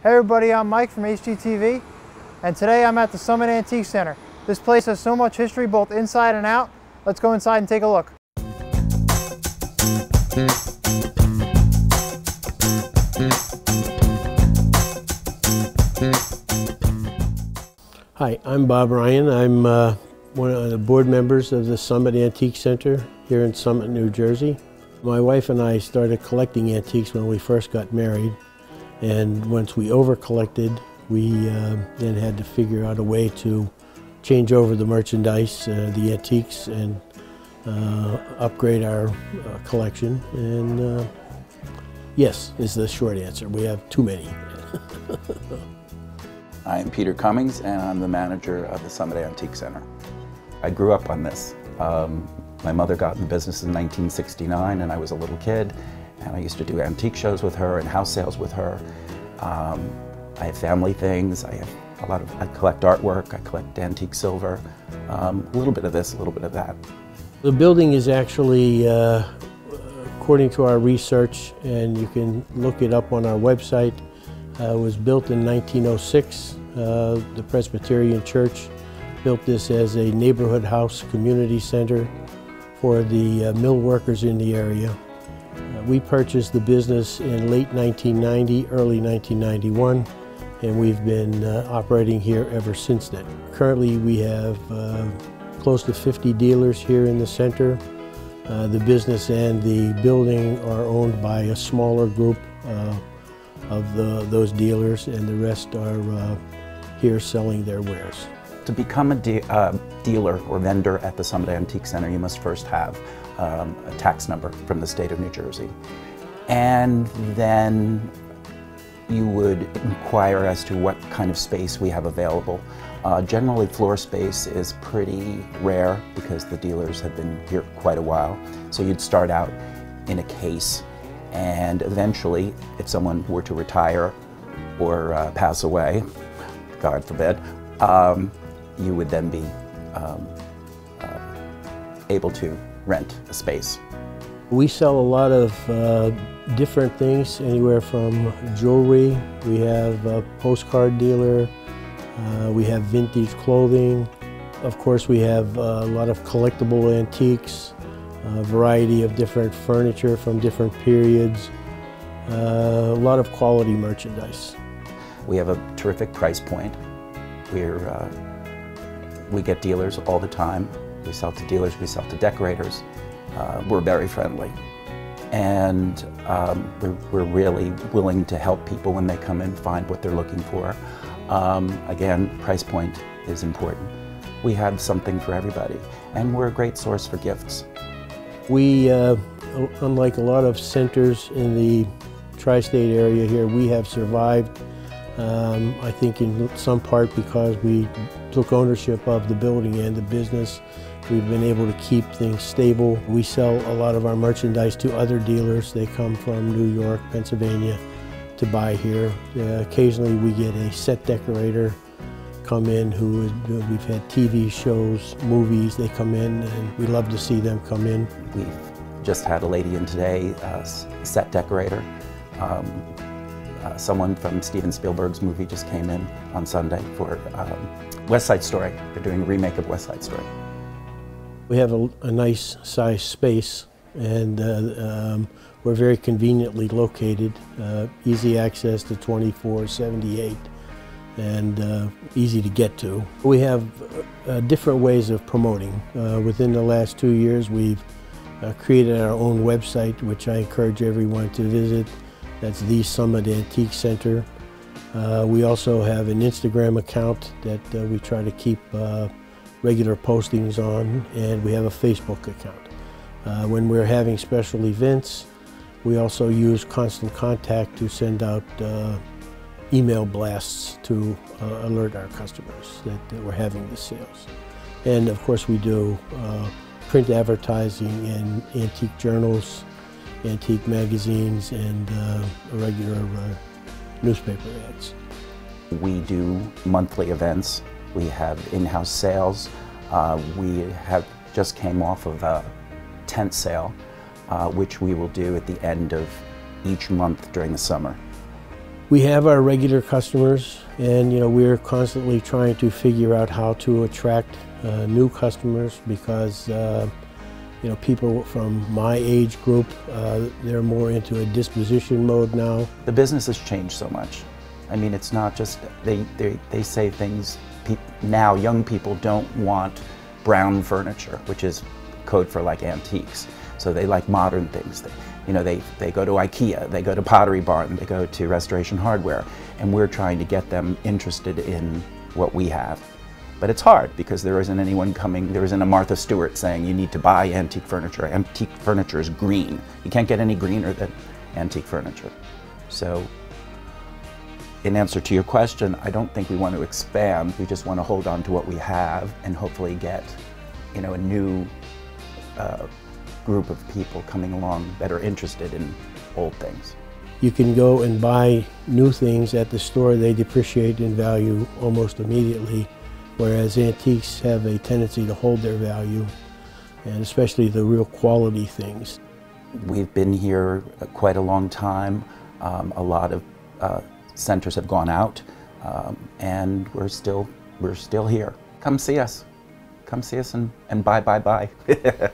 Hey everybody, I'm Mike from HGTV, and today I'm at the Summit Antiques Center. This place has so much history both inside and out. Let's go inside and take a look. Hi, I'm Bob Ryan. I'm one of the board members of the Summit Antiques Center here in Summit, New Jersey. My wife and I started collecting antiques when we first got married. And once we over-collected, we then had to figure out a way to change over the merchandise, the antiques, and upgrade our collection. And yes, is the short answer. We have too many. I'm Peter Cummings, and I'm the manager of the Summit Antique Center. I grew up on this. My mother got in the business in 1969, and I was a little kid. And I used to do antique shows with her and house sales with her. I have family things. I collect artwork. I collect antique silver. A little bit of this, a little bit of that. The building is actually, according to our research, and you can look it up on our website, was built in 1906. The Presbyterian Church built this as a neighborhood house community center for the mill workers in the area. We purchased the business in late 1990, early 1991, and we've been operating here ever since then. Currently, we have close to 50 dealers here in the center. The business and the building are owned by a smaller group of those dealers, and the rest are here selling their wares. To become a dealer or vendor at the Summit Antique Center, you must first have a tax number from the state of New Jersey. And then you would inquire as to what kind of space we have available. Generally, floor space is pretty rare because the dealers have been here quite a while. So you'd start out in a case, and eventually, if someone were to retire or pass away, God forbid, you would then be able to rent a space. We sell a lot of different things, anywhere from jewelry. We have a postcard dealer. We have vintage clothing. Of course, we have a lot of collectible antiques, a variety of different furniture from different periods, a lot of quality merchandise. We have a terrific price point. We get dealers all the time. We sell to dealers, we sell to decorators. We're very friendly. And we're really willing to help people when they come in find what they're looking for. Again, price point is important. We have something for everybody, and we're a great source for gifts. We, unlike a lot of centers in the tri-state area here, we have survived, I think in some part because we took ownership of the building and the business. We've been able to keep things stable. We sell a lot of our merchandise to other dealers. They come from New York, Pennsylvania to buy here. Occasionally we get a set decorator come in who we've had TV shows, movies, they come in and we love to see them come in. We've just had a lady in today, a set decorator. Someone from Steven Spielberg's movie just came in on Sunday for West Side Story. They're doing a remake of West Side Story. We have a nice size space, and we're very conveniently located. Easy access to 24/78, and easy to get to. We have different ways of promoting. Within the last 2 years, we've created our own website, which I encourage everyone to visit. That's The Summit Antique Center. We also have an Instagram account that we try to keep regular postings on, and we have a Facebook account. When we're having special events, we also use Constant Contact to send out email blasts to alert our customers that we're having the sales. And of course we do print advertising in antique journals, antique magazines, and regular newspaper ads. We do monthly events. We have in-house sales. We have just came off of a tent sale, which we will do at the end of each month during the summer. We have our regular customers, and you know, we're constantly trying to figure out how to attract new customers, because you know, people from my age group, they're more into a disposition mode now. The business has changed so much. I mean, it's not just they say things now. Young people don't want brown furniture, which is code for like antiques. So they like modern things. You know, they go to IKEA, they go to Pottery Barn, they go to Restoration Hardware, and we're trying to get them interested in what we have. But it's hard, because there isn't anyone coming, there isn't a Martha Stewart saying you need to buy antique furniture. Antique furniture is green. You can't get any greener than antique furniture. So, in answer to your question, I don't think we want to expand. We just want to hold on to what we have and hopefully get, you know, a new group of people coming along that are interested in old things. You can go and buy new things at the store. They depreciate in value almost immediately, whereas antiques have a tendency to hold their value, and especially the real quality things. We've been here quite a long time. A lot of centers have gone out, and we're still here. Come see us and buy.